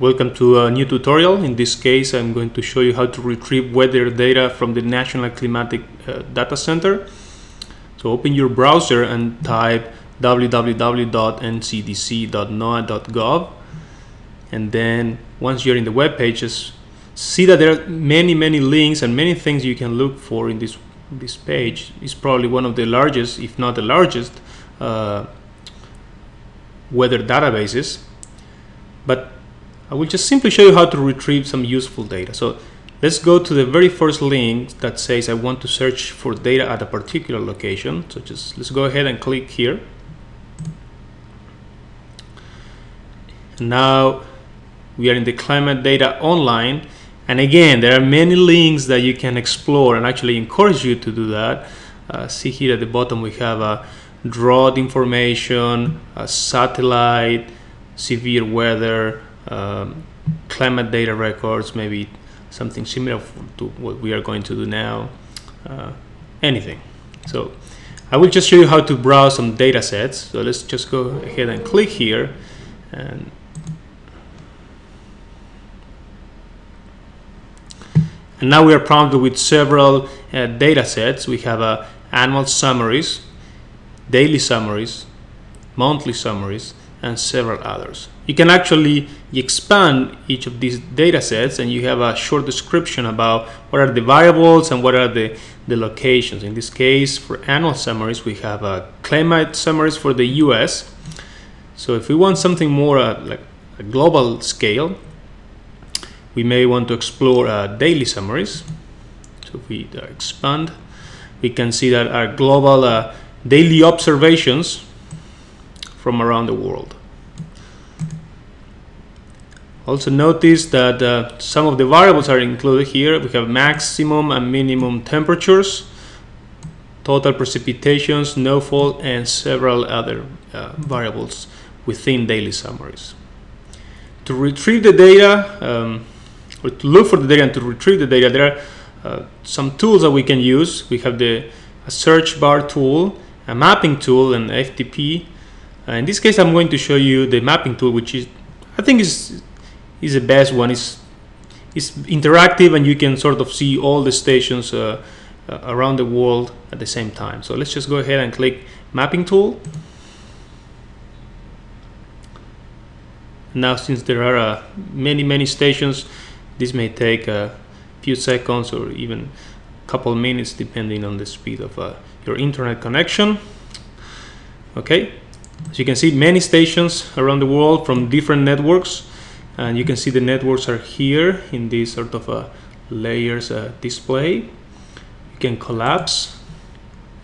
Welcome to a new tutorial. In this case, I'm going to show you how to retrieve weather data from the National Climatic Data Center. So open your browser and type www.ncdc.noaa.gov. And then once you're in the web pages, see that there are many links and many things you can look for in this page. It's probably one of the largest, if not the largest, weather databases. But I will just simply show you how to retrieve some useful data. So let's go to the very first link that says I want to search for data at a particular location. So just let's go ahead and click here. Now we are in the climate data online. And again, there are many links that you can explore, and actually encourage you to do that. See here at the bottom, we have a drought information, a satellite, severe weather, climate data records, maybe something similar to what we are going to do now, anything. So I will just show you how to browse some data sets. So let's just go ahead and click here, and now we are prompted with several data sets. We have annual summaries, daily summaries, monthly summaries, and several others. You can actually expand each of these data sets, and you have a short description about what are the variables and what are the locations. In this case, for annual summaries, we have climate summaries for the US. So if we want something more like a global scale, we may want to explore daily summaries. So if we expand, we can see that our global daily observations from around the world. Also notice that some of the variables are included here. We have maximum and minimum temperatures, total precipitations, snowfall, and several other variables within daily summaries. To retrieve the data, or to look for the data and to retrieve the data, there are some tools that we can use. We have a search bar tool, a mapping tool, and FTP. In this case, I'm going to show you the mapping tool, which I think is the best one. It's interactive, and you can sort of see all the stations around the world at the same time. So let's just go ahead and click mapping tool. Now, since there are many stations, this may take a few seconds or even a couple minutes, depending on the speed of your internet connection. Okay. As you can see, many stations around the world from different networks, and you can see the networks are here in this sort of layers display. You can collapse,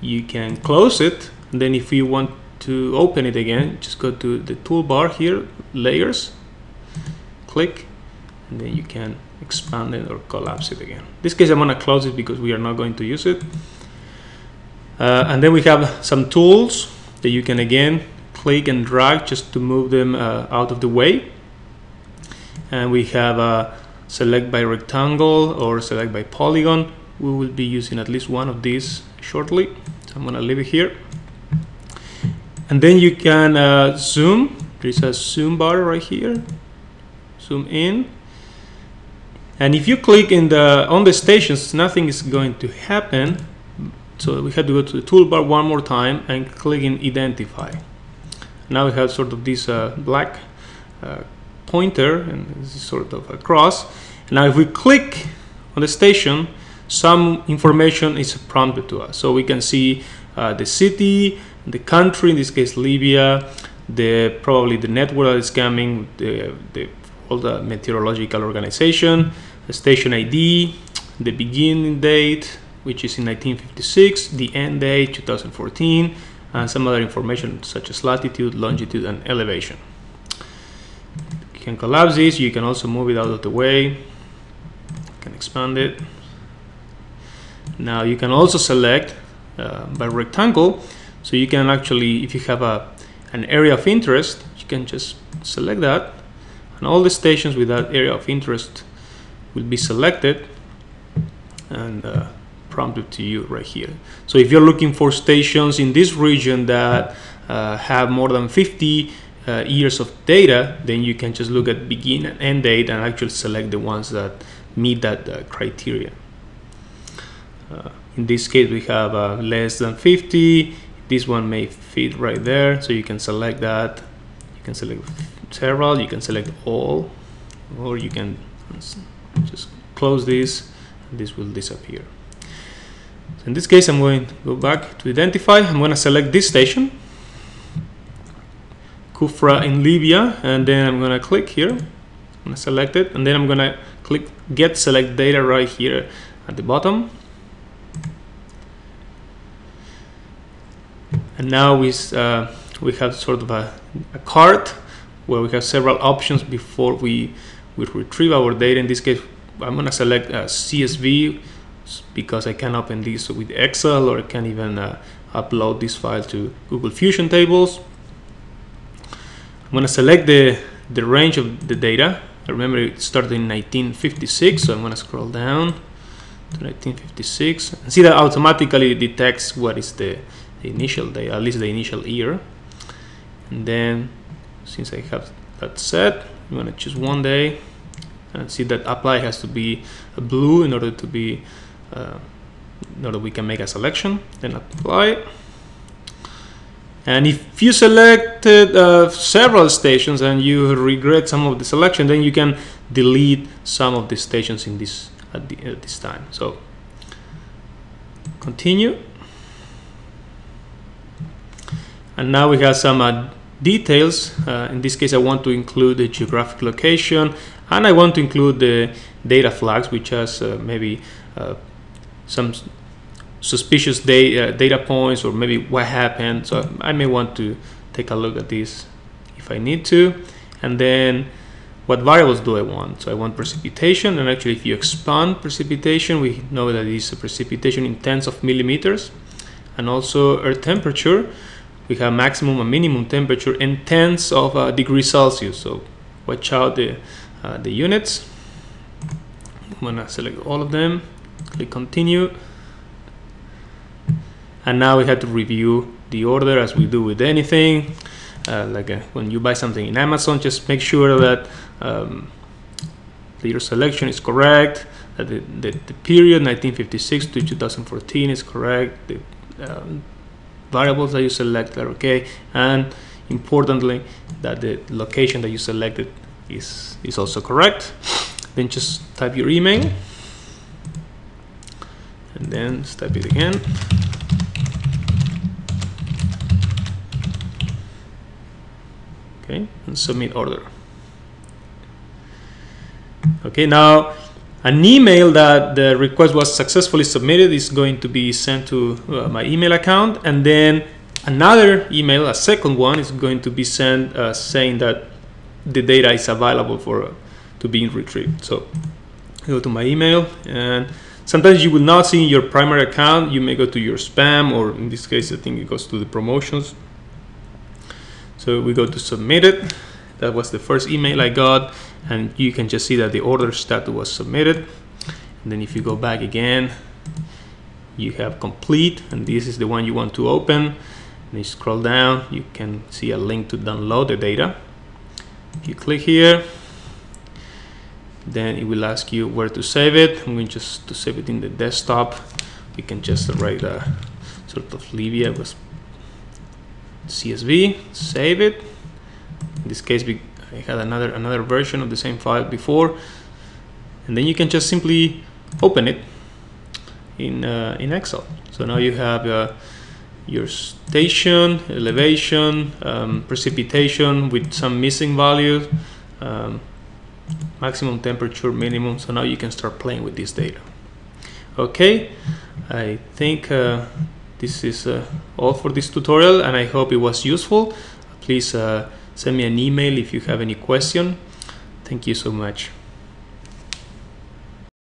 you can close it, and then if you want to open it again, just go to the toolbar here, layers, click, and then you can expand it or collapse it again. In this case, I'm going to close it because we are not going to use it. And then we have some tools that you can again click and drag just to move them out of the way. And we have a select by rectangle or select by polygon. We will be using at least one of these shortly, so I'm gonna leave it here. And then you can zoom. There's a zoom bar right here. Zoom in. And if you click on the stations, nothing is going to happen. So we have to go to the toolbar one more time and click in identify. Now we have sort of this black pointer, and this is sort of a cross. Now if we click on the station, some information is prompted to us. So we can see the city, the country, in this case Libya, probably the network that is coming, all the meteorological organization, the station ID, the beginning date, which is in 1956, the end date, 2014, and some other information such as latitude, longitude, and elevation. You can collapse this, you can also move it out of the way, you can expand it. Now you can also select by rectangle, so you can actually, if you have an area of interest, you can just select that, and all the stations with that area of interest will be selected and prompted to you right here. So if you're looking for stations in this region that have more than 50 years of data, then you can just look at begin and end date and actually select the ones that meet that criteria. In this case, we have less than 50. This one may fit right there, so you can select that. You can select several, you can select all, or you can just close this. This will disappear. So in this case, I'm going to go back to identify. I'm going to select this station, Kufra in Libya, and then I'm going to click here. I'm going to select it, and then I'm going to click Get Select Data right here at the bottom. And now we have sort of a cart where we have several options before we retrieve our data. In this case, I'm going to select CSV because I can open this with Excel, or I can even upload this file to Google Fusion Tables. I'm going to select the range of the data. I remember it started in 1956, so I'm going to scroll down to 1956 and see that automatically detects what is the initial data, at least the initial year. And then, since I have that set, I'm going to choose one day and see that apply has to be blue in order to be in order we can make a selection. Then apply. And if you selected several stations and you regret some of the selection, then you can delete some of the stations in this at this time. So continue. And now we have some details. In this case, I want to include the geographic location, and I want to include the data flags, which has maybe some suspicious data points, or maybe what happened. So I may want to take a look at this if I need to. And then what variables do I want? So I want precipitation, and actually if you expand precipitation, we know that it's a precipitation in tens of millimeters. And also air temperature, we have maximum and minimum temperature in tens of degrees Celsius, so watch out the units. I'm going to select all of them, click continue. And now we have to review the order as we do with anything. Like when you buy something in Amazon, just make sure that your selection is correct, that the period 1956 to 2014 is correct, the variables that you select are okay, and importantly that the location that you selected is also correct. Then just type your email and then type it again. Okay, and submit order. Okay, now an email that the request was successfully submitted is going to be sent to my email account, and then another email, a second one, is going to be sent saying that the data is available for to be retrieved. So go to my email, and sometimes you will not see in your primary account. You may go to your spam, or in this case, I think it goes to the promotions. So we go to submit it. That was the first email I got, and you can just see that the order status was submitted. And then if you go back again, you have complete, and this is the one you want to open. And you scroll down, you can see a link to download the data. You click here, then it will ask you where to save it. I'm going just to save it in the desktop. We can just write a sort of Libya was CSV, save it. In this case, I had another version of the same file before, and then you can just simply open it in Excel. So now you have your station, elevation, precipitation with some missing values, maximum temperature, minimum. So now you can start playing with this data. Okay, I think this is all for this tutorial, and I hope it was useful. Please send me an email if you have any question. Thank you so much.